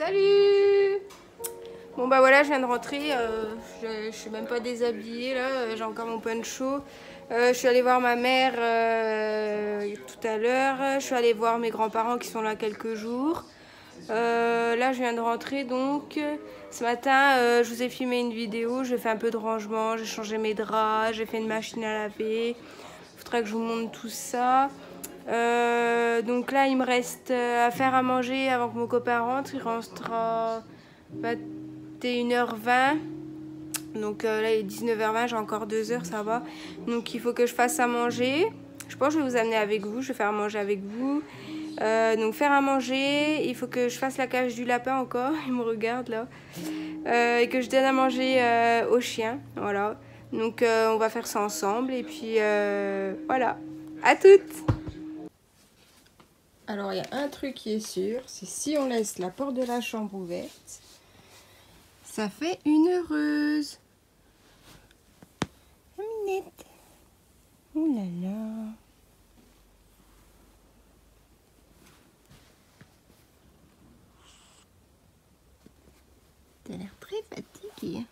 Salut! Bon bah voilà, je viens de rentrer, je suis même pas déshabillée là, j'ai encore mon poncho. Je suis allée voir ma mère tout à l'heure, je suis allée voir mes grands-parents qui sont là quelques jours. Là je viens de rentrer donc, ce matin je vous ai filmé une vidéo, j'ai fait un peu de rangement, j'ai changé mes draps, j'ai fait une machine à laver. Faudrait que je vous montre tout ça. Donc là il me reste à faire à manger avant que mon copain rentre, il rentrera 21h20, donc là il est 19h20, j'ai encore 2 heures, ça va, donc il faut que je fasse à manger. Je pense que je vais vous amener avec vous, je vais faire à manger avec vous. Donc faire à manger, il faut que je fasse la cage du lapin encore, il me regarde là, et que je donne à manger au chien, voilà. Donc on va faire ça ensemble et puis voilà, à toutes! Alors il y a un truc qui est sûr, c'est si on laisse la porte de la chambre ouverte, ça fait une heureuse. Minette. Oh là là. T'as l'air très fatiguée.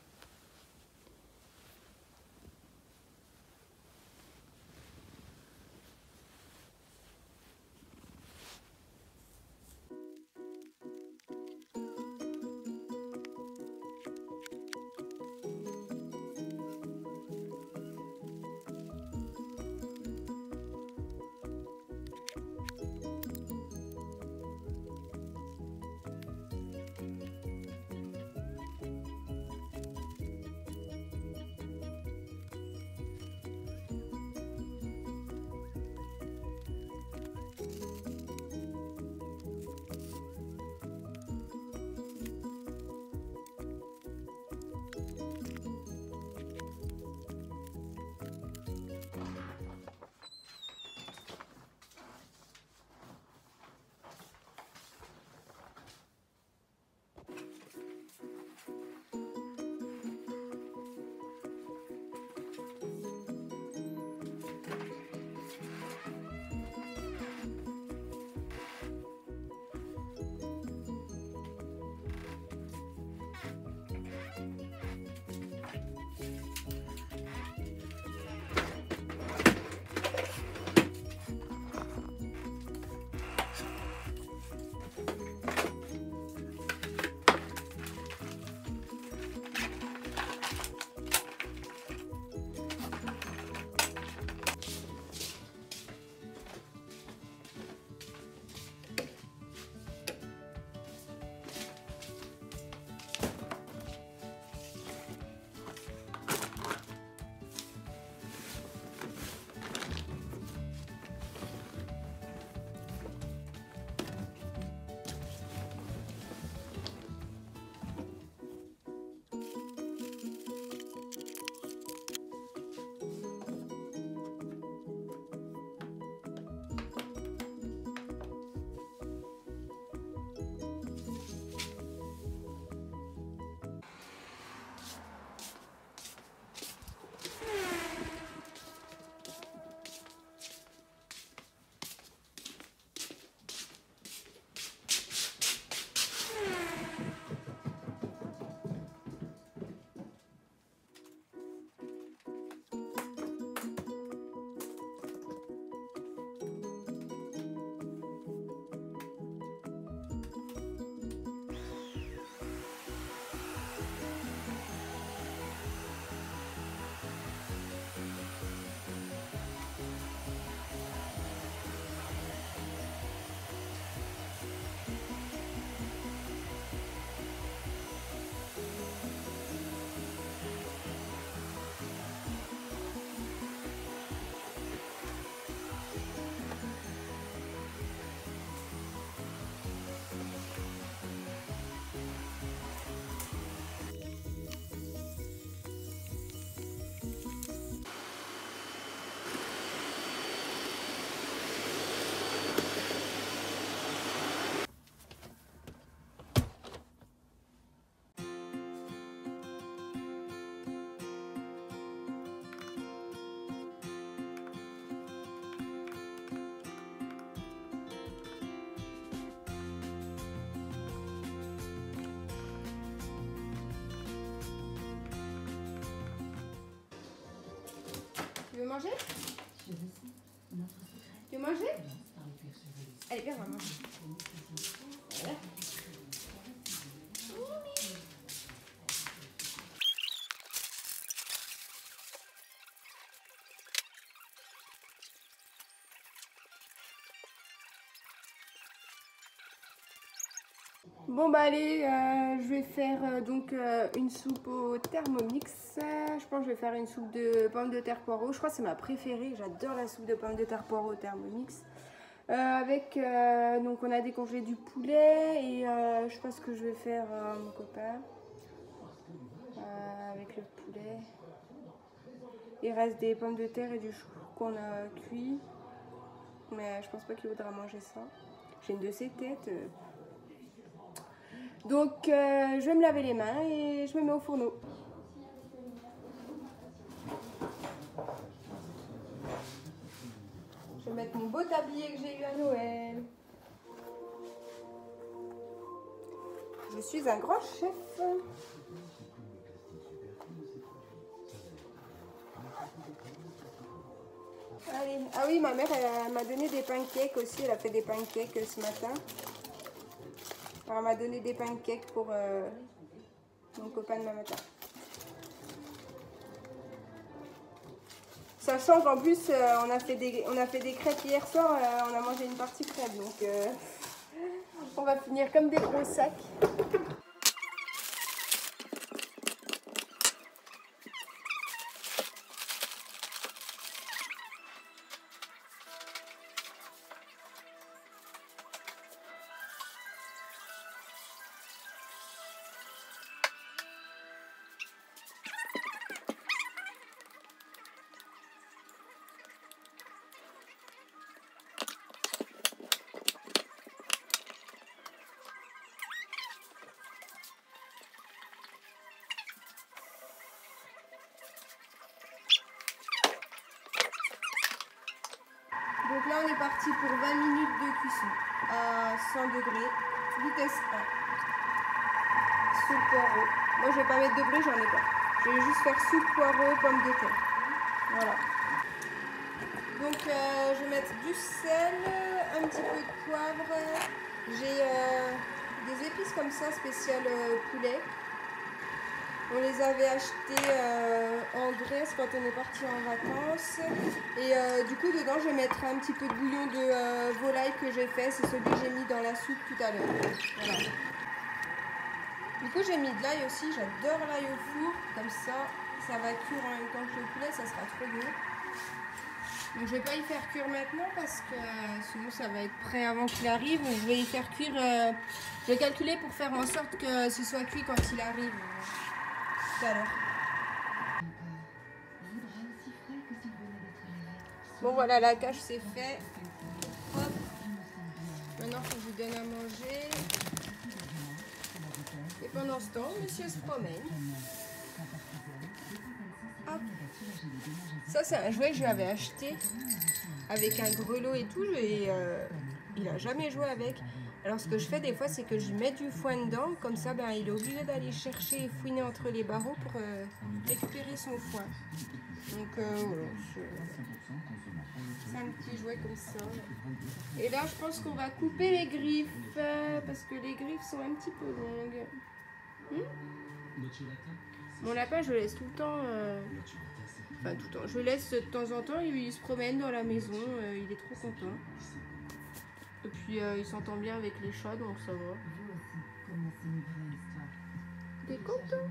Tu veux manger? Tu veux manger? Allez, viens, on va manger. Voilà. Bon bah allez, je vais faire une soupe au Thermomix. Je pense que je vais faire une soupe de pommes de terre poireaux. Je crois que c'est ma préférée. J'adore la soupe de pommes de terre poireaux au Thermomix. Donc on a décongelé du poulet et je pense que je vais faire mon copain avec le poulet. Il reste des pommes de terre et du chou qu'on a cuit. Mais je pense pas qu'il voudra manger ça. J'ai une de ses têtes. Donc je vais me laver les mains et je me mets au fourneau. Je vais mettre mon beau tablier que j'ai eu à Noël. Je suis un grand chef. Allez. Ah oui, ma mère m'a donné des pancakes aussi. Elle a fait des pancakes ce matin. Alors, on m'a donné des pancakes pour mon copain demain matin. Sachant qu'en plus, on a fait des crêpes hier soir, on a mangé une partie crêpe. Donc, on va finir comme des gros sacs. Donc là, on est parti pour 20 minutes de cuisson à 100 degrés, vitesse 1, soupe poireau. Moi, je ne vais pas mettre de blé, j'en ai pas. Je vais juste faire soupe poireau, pommes de terre. Voilà. Donc, je vais mettre du sel, un petit peu de poivre. J'ai des épices comme ça, spéciales poulet. On les avait achetés en Grèce quand on est parti en vacances. Et du coup, dedans, je vais mettre un petit peu de bouillon de volaille que j'ai fait. C'est celui que j'ai mis dans la soupe tout à l'heure. Voilà. Du coup, j'ai mis de l'ail aussi. J'adore l'ail au four. Comme ça, ça va cuire en même temps que le poulet. Ça sera trop bon. Donc, je ne vais pas y faire cuire maintenant parce que sinon, ça va être prêt avant qu'il arrive. Donc, je vais y faire cuire. Je vais calculer pour faire en sorte que ce soit cuit quand il arrive. Bon voilà, la cage c'est fait. Hop. Maintenant faut que je vous donne à manger. Et pendant ce temps, monsieur se promène. Hop. Ça c'est un jouet que je lui avais acheté avec un grelot et tout. Il n'a jamais joué avec. Alors ce que je fais des fois, c'est que je mets du foin dedans, comme ça ben, il est obligé d'aller chercher et fouiner entre les barreaux pour récupérer son foin. Donc c'est un petit jouet comme ça. Et là je pense qu'on va couper les griffes, parce que les griffes sont un petit peu longues. Mon lapin je le laisse tout le temps, enfin tout le temps, je le laisse de temps en temps, il se promène dans la maison, il est trop content. Et puis il s'entend bien avec les chats, donc ça va. T'es content?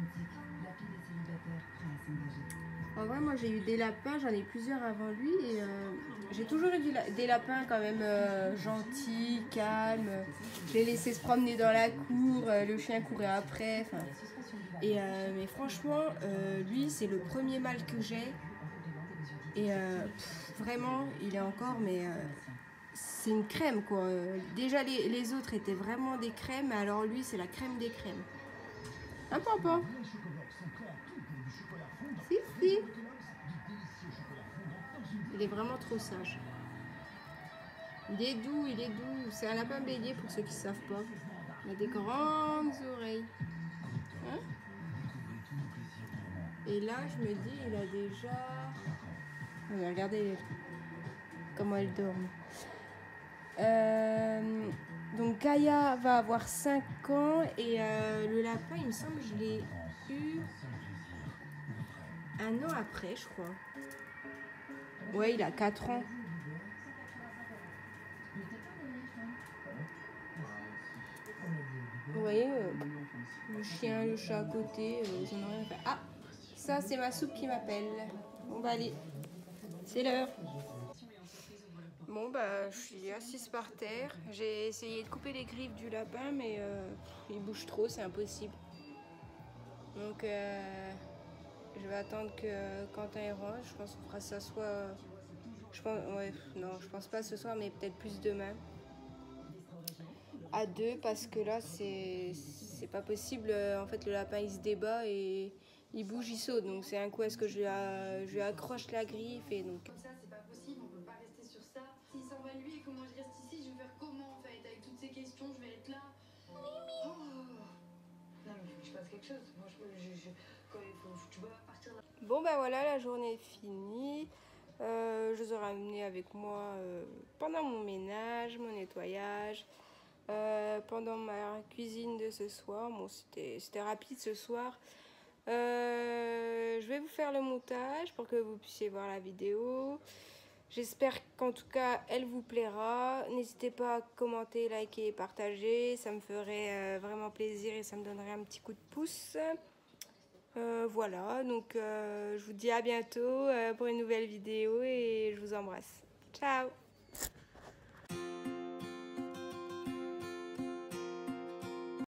En vrai, moi j'ai eu des lapins, j'en ai plusieurs avant lui. Et j'ai toujours eu des lapins quand même gentils, calmes. Je les laissais se promener dans la cour, le chien courait après. Mais franchement, lui c'est le premier mâle que j'ai. Et vraiment, il est encore, mais... c'est une crème quoi. Déjà les autres étaient vraiment des crèmes, alors lui c'est la crème des crèmes. Un pompon. Si, si. Il est vraiment trop sage. Il est doux, il est doux. C'est un lapin bélier pour ceux qui ne savent pas. Il a des grandes oreilles. Hein? Et là je me dis, il a déjà... Oui, regardez comment elle dorme. Donc Kaya va avoir 5 ans et le lapin, il me semble, je l'ai eu un an après, je crois. Ouais, il a 4 ans. Vous voyez, le chien, le chat à côté, j'en ai rien fait. Ah, ça c'est ma soupe qui m'appelle. On va aller. C'est l'heure. Bon bah, je suis assise par terre. J'ai essayé de couper les griffes du lapin, mais il bouge trop, c'est impossible. Donc je vais attendre que Quentin et Roche. Je pense qu'on fera ça soit. Je pense, ouais, non, je pense pas ce soir, mais peut-être plus demain. À deux, parce que là c'est pas possible. En fait, le lapin il se débat et il bouge, il saute. Donc c'est un coup, est-ce que je lui accroche la griffe et donc. Comme ça c'est pas possible, on peut pas rester sur ça. S'il s'en va lui et comment je reste ici, je vais faire comment en fait avec toutes ces questions, je vais être là. Oh. Non mais il faut que je fasse quelque chose. Moi je quand il faut tu vois partir là. Bon bah voilà, la journée est finie. Je les ai ramenés avec moi pendant mon ménage, mon nettoyage. Pendant ma cuisine de ce soir, bon, c'était rapide ce soir. Je vais vous faire le montage pour que vous puissiez voir la vidéo. J'espère qu'en tout cas elle vous plaira. N'hésitez pas à commenter, liker et partager, ça me ferait vraiment plaisir et ça me donnerait un petit coup de pouce. Voilà, donc je vous dis à bientôt pour une nouvelle vidéo et je vous embrasse. Ciao.